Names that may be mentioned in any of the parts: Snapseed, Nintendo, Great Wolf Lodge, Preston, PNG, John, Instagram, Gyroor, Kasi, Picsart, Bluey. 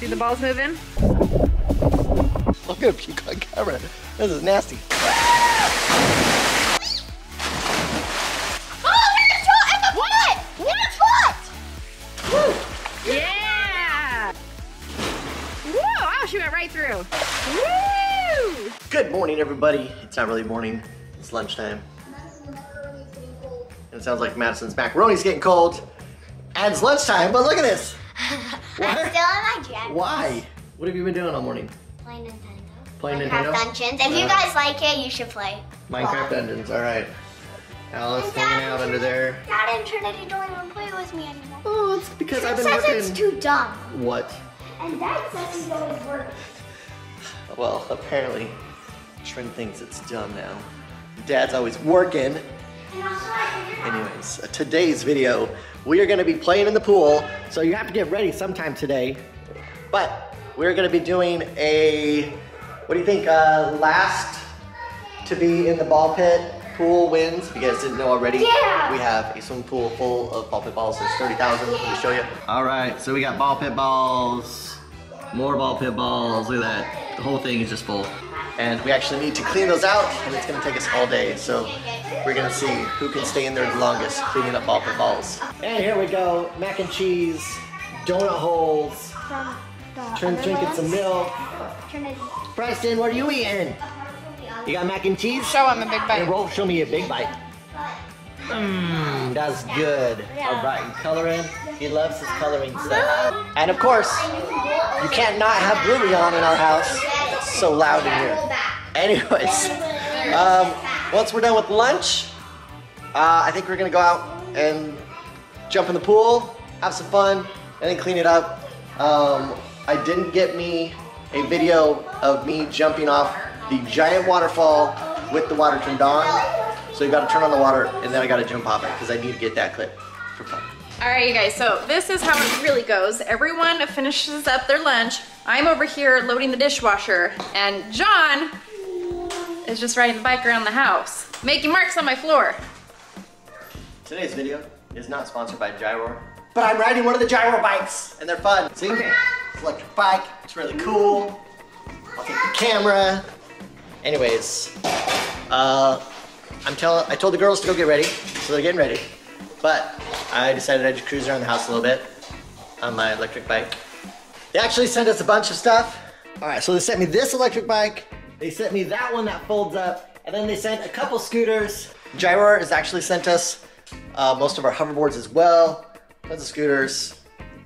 See the balls moving? I'm gonna puke on camera. This is nasty. She went right through. Woo! Good morning, everybody. It's not really morning. It's lunchtime. And it sounds like Madison's macaroni's getting cold. And it's lunchtime, but look at this. I'm still in my jacket. Why? What have you been doing all morning? Playing Nintendo. Playing Minecraft Nintendo? Dungeons. If you guys like it, you should play. Minecraft Dungeons, all right. Alice hanging out under there. Dad and Trinity don't even play with me anymore. Oh, it's because I've been working. It's too dumb. What? And that doesn't always work. Well, apparently, Trin thinks it's dumb now. Dad's always working. Anyways, today's video, we are gonna be playing in the pool, so you have to get ready sometime today. But we're gonna be doing a, what do you think, last to be in the ball pit pool wins. If you guys didn't know already, we have a swimming pool full of ball pit balls. There's 30,000, let me show you. All right, so we got ball pit balls, more ball pit balls, look at that. The whole thing is just full. And we actually need to clean those out, and it's gonna take us all day. So we're gonna see who can stay in there the longest, cleaning up ball pit balls. And here we go, mac and cheese, donut holes, Trin's drinking some milk. Preston, what are you eating? You got mac and cheese? Show him a big bite. And Rolf, show me a big bite. Mmm, that's good. All right, and coloring. He loves his coloring stuff. And of course, you can't not have Bluey on in our house. It's so loud in here. Anyways, once we're done with lunch, I think we're gonna go out and jump in the pool, have some fun, and then clean it up. I didn't get me a video of me jumping off the giant waterfall with the water turned on. So you gotta turn on the water and then I gotta jump off it because I need to get that clip for fun. All right, you guys, so this is how it really goes. Everyone finishes up their lunch. I'm over here loading the dishwasher and John is just riding the bike around the house, making marks on my floor. Today's video is not sponsored by Gyroor, but I'm riding one of the Gyroor bikes and they're fun. See, it's an electric bike, it's really cool. I'll take the camera. Anyways, I told the girls to go get ready, so they're getting ready. But I decided I'd just cruise around the house a little bit on my electric bike. They actually sent us a bunch of stuff. All right, so they sent me this electric bike. They sent me that one that folds up, and then they sent a couple scooters. Gyroor has actually sent us most of our hoverboards as well, tons of scooters.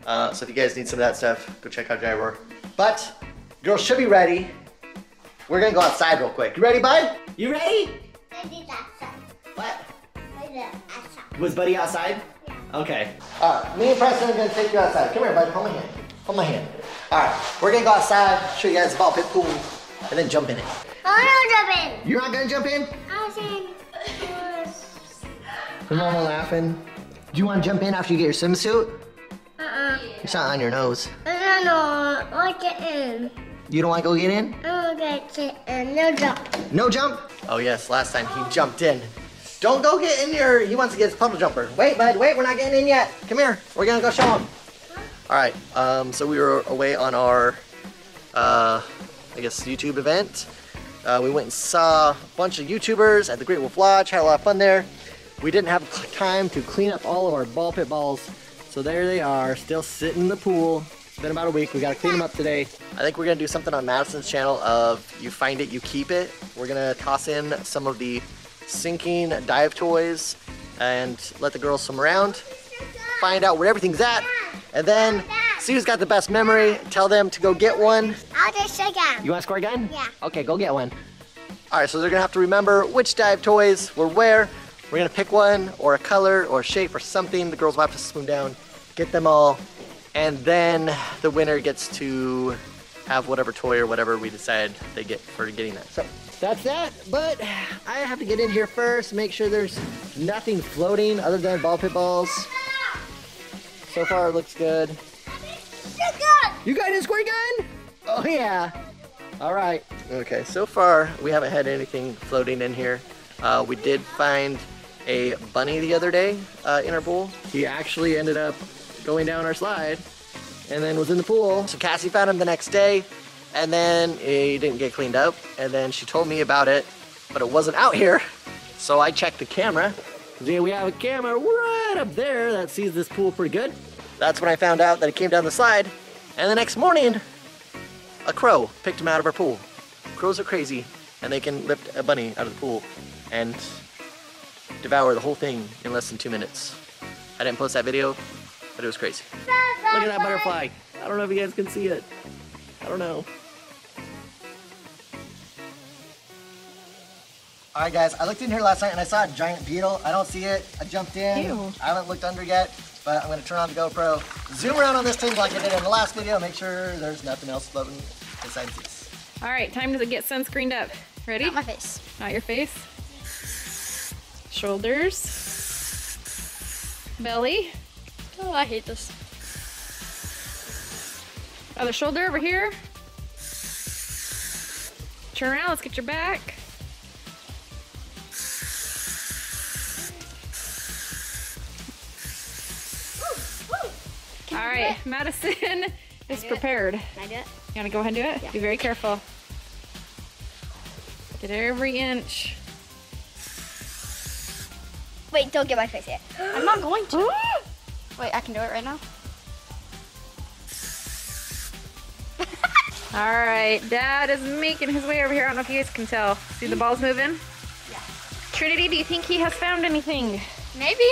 So if you guys need some of that stuff, go check out Gyroor. But girls should be ready. We're gonna go outside real quick. You ready, bud? You ready? Buddy's outside. What? Buddy's outside. Was Buddy outside? Yeah. Okay. All right, me and Preston are gonna take you outside. Come here, bud, hold my hand. Hold my hand. All right, we're gonna go outside, show you guys the ball pit pool, and then jump in it. I don't jump in. You're not gonna jump in? I'm saying. Your mama laughing. Do you wanna jump in after you get your swimsuit? Uh-uh. It's not on your nose. No, I get in. You don't want to go get in? I don't want to get in. No jump. No jump? Oh yes, last time he jumped in. Don't go get in here. He wants to get his puddle jumper. Wait, bud, wait, we're not getting in yet. Come here, we're gonna go show him. All right, so we were away on our, I guess, YouTube event. We went and saw a bunch of YouTubers at the Great Wolf Lodge, had a lot of fun there. We didn't have time to clean up all of our ball pit balls, so there they are, still sitting in the pool. It's been about a week, we gotta clean them up today. I think we're gonna do something on Madison's channel of you find it, you keep it. We're gonna toss in some of the sinking dive toys and let the girls swim around, find out where everything's at, and then see who's got the best memory, tell them to go get one. I'll just a gun. You wanna score a gun? Yeah. Okay, go get one. All right, so they're gonna have to remember which dive toys were where. We're gonna pick one or a color or a shape or something. The girls will have to swim down, get them all, and then the winner gets to have whatever toy or whatever we decide they get for getting that. So that's that, but I have to get in here first, make sure there's nothing floating other than ball pit balls. So far it looks good. You got a squirt gun? Oh yeah. All right. Okay, so far we haven't had anything floating in here. We did find a bunny the other day in our pool. He actually ended up going down our slide and then was in the pool. So Cassie found him the next day, and then he didn't get cleaned up, and then she told me about it, but it wasn't out here. So I checked the camera. See, we have a camera right up there that sees this pool pretty good. That's when I found out that it came down the slide, and the next morning, a crow picked him out of our pool. Crows are crazy, and they can lift a bunny out of the pool and devour the whole thing in less than 2 minutes. I didn't post that video, but it was crazy. Look at that butterfly. I don't know if you guys can see it. I don't know. All right, guys, I looked in here last night and I saw a giant beetle. I don't see it. I jumped in. Ew. I haven't looked under yet, but I'm gonna turn on the GoPro, zoom around on this thing like I did in the last video, make sure there's nothing else floating besides this. All right, time to get sunscreened up. Ready? Not my face. Not your face. Shoulders. Belly. Oh, I hate this. Other shoulder over here. Turn around, let's get your back. All right, Madison is prepared. Can I do it? You want to go ahead and do it? Yeah. Be very careful. Get every inch. Wait, don't get my face yet. I'm not going to. Wait, I can do it right now. All right, Dad is making his way over here. I don't know if you guys can tell. See the balls moving? Yeah. Trinity, do you think he has found anything? Maybe.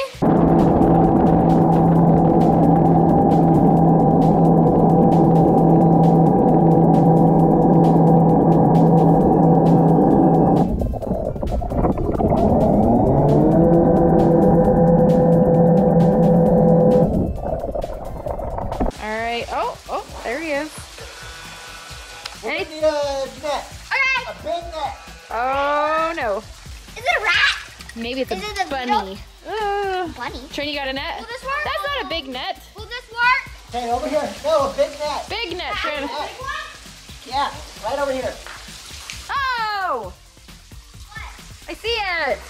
Trini, you got a net? Will this work? That's not a big net. Will this work? Hey, over here. No, a big net. Big net, Trini. A big one? Yeah, right over here. Oh! What? I see it.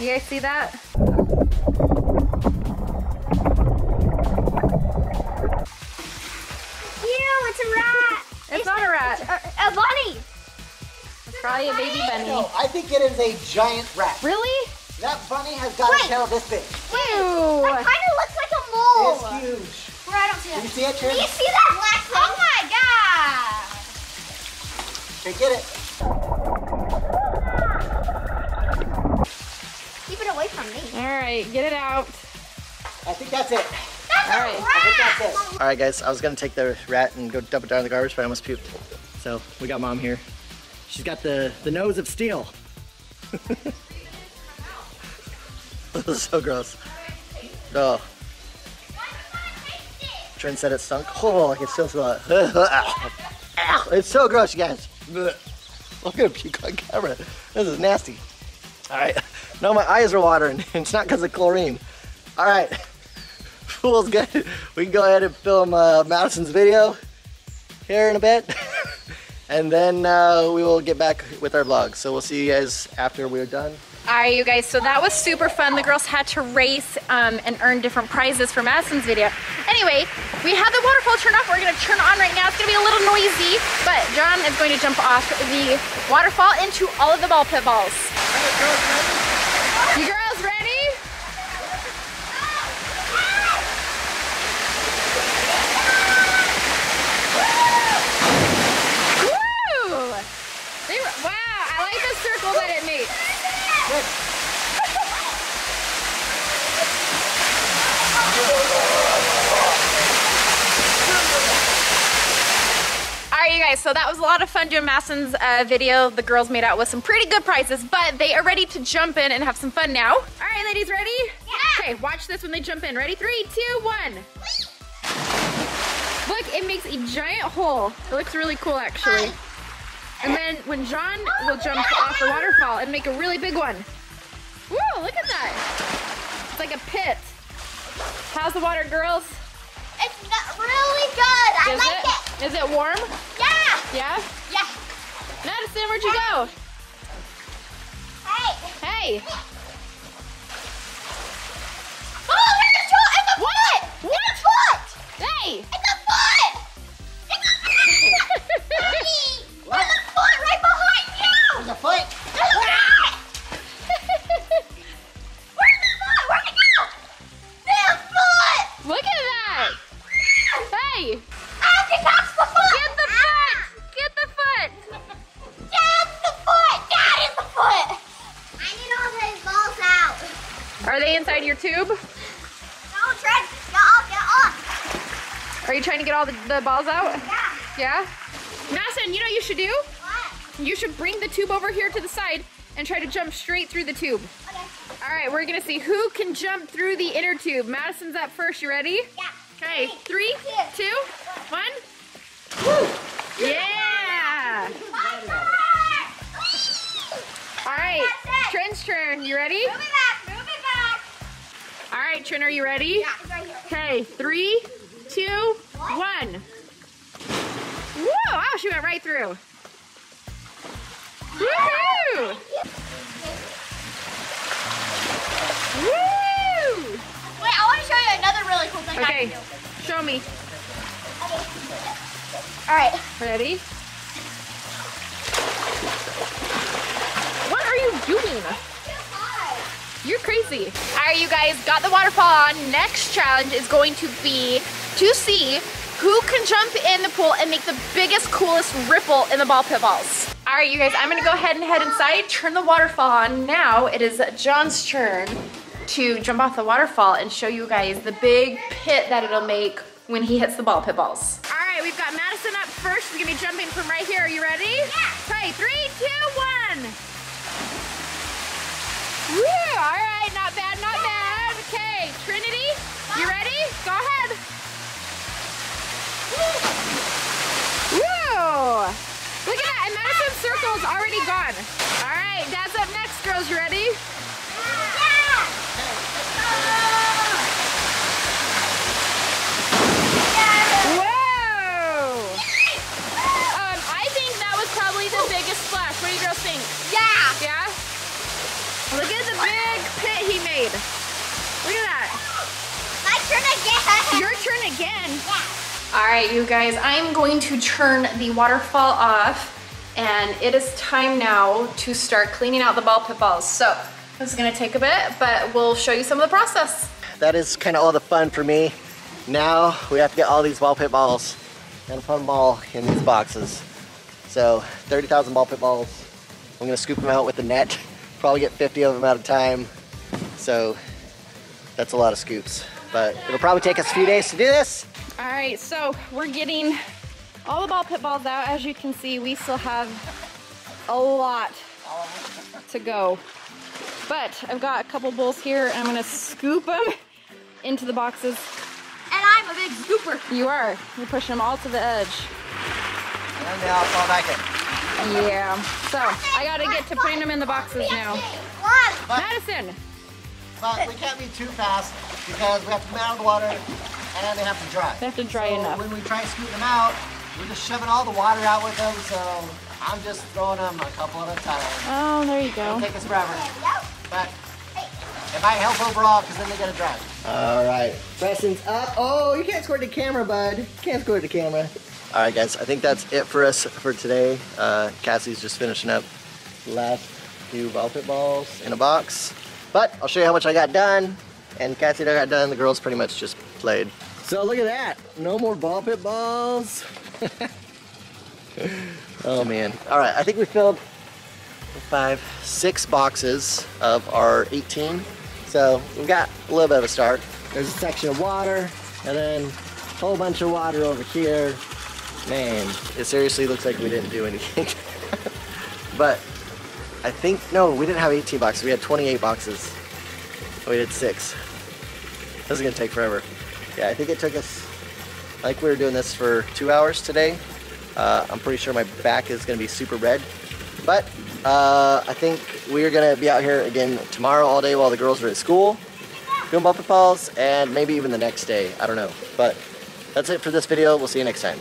You guys see that? Ew, it's a rat. It's not a rat. A bunny. Probably a baby bunny. No, I think it is a giant rat. Really? That bunny has got a tail this big. Ew. That kind of looks like a mole. It's huge. Bro, I don't see it. Can you see it, Trin? Can you see that black thing? Oh my God. Okay, get it. Keep it away from me. All right, get it out. I think that's it. That's all right. I think that's it. All right, guys, I was going to take the rat and go dump it down in the garbage, but I almost puked. So we got Mom here. She's got the nose of steel. This is so gross. Oh. Trin said it stunk. Oh, I can still smell it. It's so gross, you guys. I'm gonna puke on camera. This is nasty. All right. No, my eyes are watering. It's not because of chlorine. All right. Pool's good. We can go ahead and film Madison's video here in a bit. And then we will get back with our vlog. So we'll see you guys after we're done. All right, you guys, so that was super fun. The girls had to race and earn different prizes for Madison's video. Anyway, we have the waterfall turned off. We're gonna turn it on right now. It's gonna be a little noisy, but John is going to jump off the waterfall into all of the ball pit balls. You girls ready? Alright, you guys, so that was a lot of fun doing Madison's video. The girls made out with some pretty good prizes, but they are ready to jump in and have some fun now. Alright, ladies, ready? Yeah. Okay, watch this when they jump in. Ready? 3, 2, 1. Look, it makes a giant hole. It looks really cool, actually. And then when John will jump off the waterfall and make a really big one. Whoa, look at that. It's like a pit. How's the water, girls? It's really good. I like it. Is it warm? Yeah. Yeah? Yeah. Madison, where'd you go? Hey. Hey. Oh, there's a Hey! It's a foot! It's a foot! Mommy! What? There's a foot right behind you! There's a foot? There's a foot! Where's the foot? Where'd it go? There's a foot! Look at that! Hey! I have to catch the foot! Get the foot! Get the foot! That's the foot! That is the foot! I need all those balls out. Are they inside your tube? Are you trying to get all the balls out? Yeah. Yeah? Madison, you know what you should do? What? You should bring the tube over here to the side and try to jump straight through the tube. Okay. All right, we're gonna see who can jump through the inner tube. Madison's up first, you ready? Yeah. Okay, three, two, one. Woo! Yeah! All right, Trin's turn, you ready? Move it back, move it back. All right, Trin, are you ready? Yeah, it's right here. Okay, 3, 2, 1. Whoa, oh, she went right through. Woohoo! Woo! Wait, I want to show you another really cool thing I can do. Okay, show me. Okay. All right. Ready? What are you doing? You're crazy. All right, you guys, got the waterfall on. Next challenge is going to be to see who can jump in the pool and make the biggest, coolest ripple in the ball pit balls. All right, you guys, I'm gonna go ahead and head inside, turn the waterfall on. Now it is John's turn to jump off the waterfall and show you guys the big pit that it'll make when he hits the ball pit balls. All right, we've got Madison up first. She's gonna be jumping from right here. Are you ready? Yeah. Okay, 3, 2, 1. Woo, all right, not bad, not bad. Okay, Trinity, you ready? Go ahead. Whoa! Look at that, and Madison's circle is already gone. All right, Dad's up next, girls, you ready? Yeah! Whoa! I think that was probably the biggest splash. What do you girls think? Yeah! Yeah? Look at the big pit he made. Look at that. My turn again. Your turn again? Yeah. All right, you guys, I'm going to turn the waterfall off and it is time now to start cleaning out the ball pit balls. So this is gonna take a bit, but we'll show you some of the process. That is kind of all the fun for me. Now we have to get all these ball pit balls and put them all in these boxes. So 30,000 ball pit balls. I'm gonna scoop them out with the net, probably get 50 of them at a time. So that's a lot of scoops, but it'll probably take us a few days to do this. All right, so we're getting all the ball pit balls out. As you can see, we still have a lot to go. But I've got a couple bowls here, and I'm gonna scoop them into the boxes. And I'm a big scooper. You are. You're pushing them all to the edge. And they all fall back in. Yeah, so I gotta get to putting them in the boxes now. Madison! But we can't be too fast because we have to come out of the water. And then they have to dry. They have to dry enough. When we try to scoop them out, we're just shoving all the water out with them, so I'm just throwing them a couple at a time. Oh, there you go. It'll take us forever. But it might help overall, because then they're going to dry. All right. Preston's up. Oh, you can't squirt the camera, bud. You can't squirt the camera. All right, guys. I think that's it for us for today. Cassie's just finishing up the last few ball pit balls in a box. But I'll show you how much I got done. And Cassie and I got done. The girls pretty much just played. So look at that. No more ball pit balls. Oh man. All right, I think we filled 5, 6 boxes of our 18. So we've got a little bit of a start. There's a section of water and then a whole bunch of water over here. Man, it seriously looks like we didn't do anything. But I think, no, we didn't have 18 boxes. We had 28 boxes. We did 6. This is gonna take forever. Yeah, I think it took us, like we were doing this for 2 hours today. I'm pretty sure my back is gonna be super red. But I think we're gonna be out here again tomorrow all day while the girls are at school, doing ball pit balls, and maybe even the next day, I don't know. But that's it for this video, we'll see you next time.